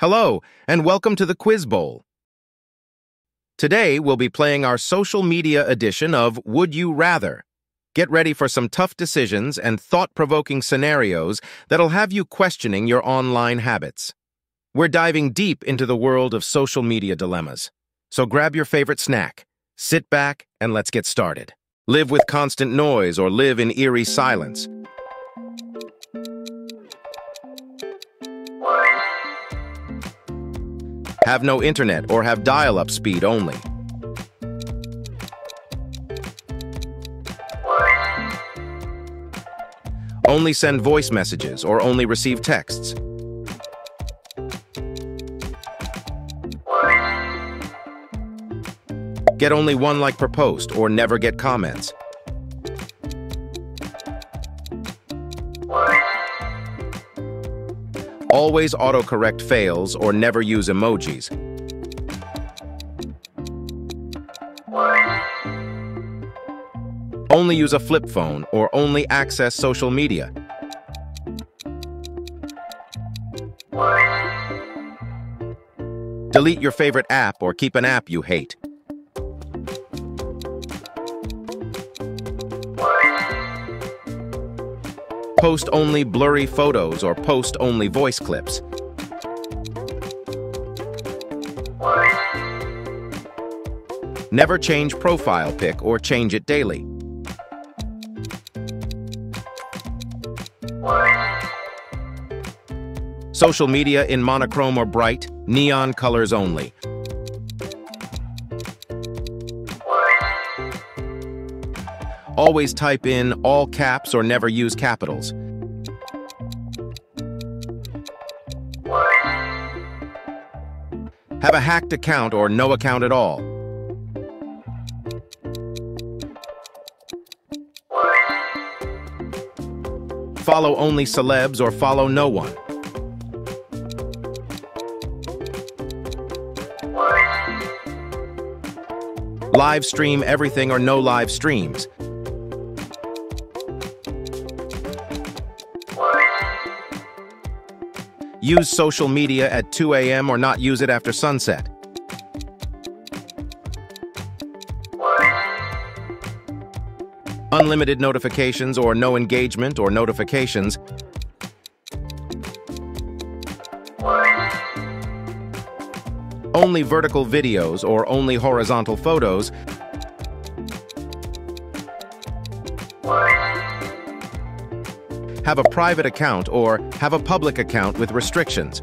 Hello, and welcome to the Quiz Bowl. Today, we'll be playing our social media edition of Would You Rather. Get ready for some tough decisions and thought-provoking scenarios that'll have you questioning your online habits. We're diving deep into the world of social media dilemmas. So grab your favorite snack, sit back, and let's get started. Live with constant noise or live in eerie silence. Have no internet or have dial-up speed only. Only send voice messages or only receive texts. Get only one like per post or never get comments. Always autocorrect fails or never use emojis. Only use a flip phone or only access social media. Delete your favorite app or keep an app you hate. Post only blurry photos or post only voice clips. Never change profile pic or change it daily. Social media in monochrome or bright, neon colors only. Always type in all caps or never use capitals. Have a hacked account or no account at all. Follow only celebs or follow no one. Live stream everything or no live streams. Use social media at 2 a.m. or not use it after sunset. Unlimited notifications or no engagement or notifications. Only vertical videos or only horizontal photos. Have a private account or have a public account with restrictions.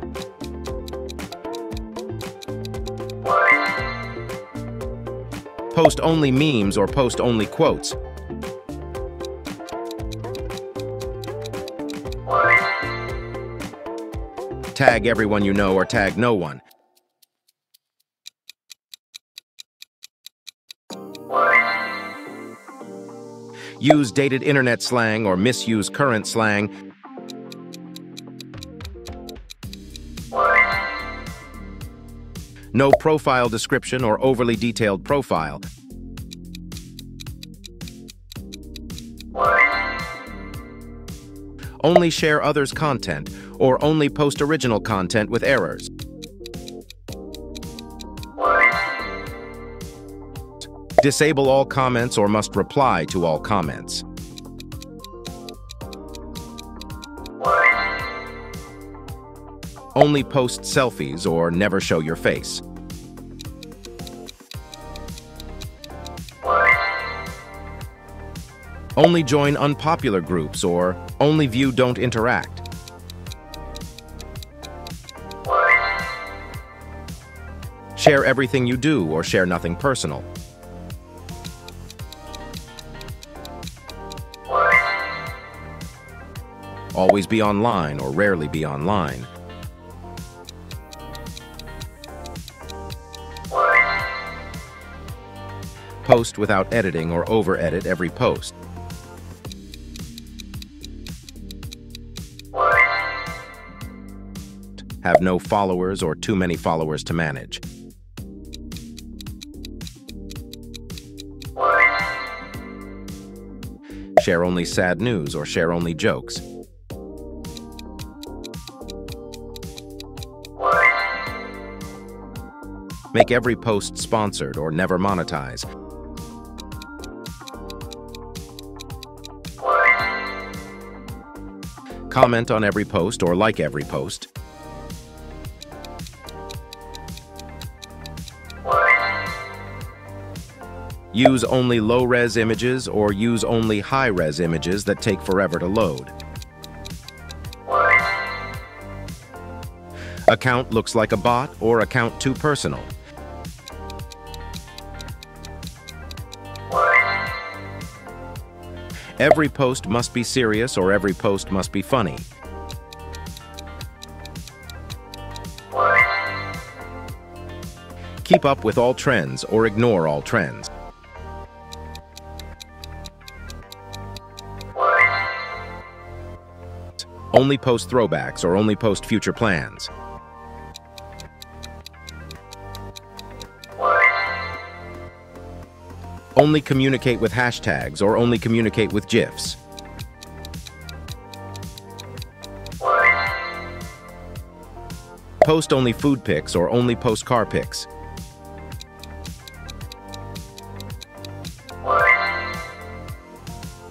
Post only memes or post only quotes. Tag everyone you know or tag no one. Use dated internet slang or misuse current slang. No profile description or overly detailed profile. Only share others' content or only post original content with errors. Disable all comments or must reply to all comments. Only post selfies or never show your face. Only join unpopular groups or only view, don't interact. Share everything you do or share nothing personal. Always be online or rarely be online. Post without editing or over-edit every post. Have no followers or too many followers to manage. Share only sad news or share only jokes. Make every post sponsored or never monetize. Comment on every post or like every post. Use only low-res images or use only high-res images that take forever to load. Account looks like a bot or account too personal. Every post must be serious or every post must be funny. Keep up with all trends or ignore all trends. Only post throwbacks or only post future plans. Only communicate with hashtags or only communicate with GIFs. Post only food pics or only post car pics.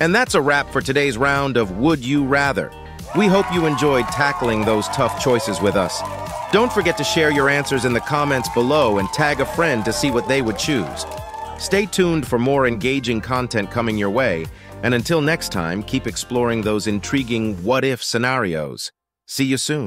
And that's a wrap for today's round of Would You Rather. We hope you enjoyed tackling those tough choices with us. Don't forget to share your answers in the comments below and tag a friend to see what they would choose. Stay tuned for more engaging content coming your way, and until next time, keep exploring those intriguing what-if scenarios. See you soon.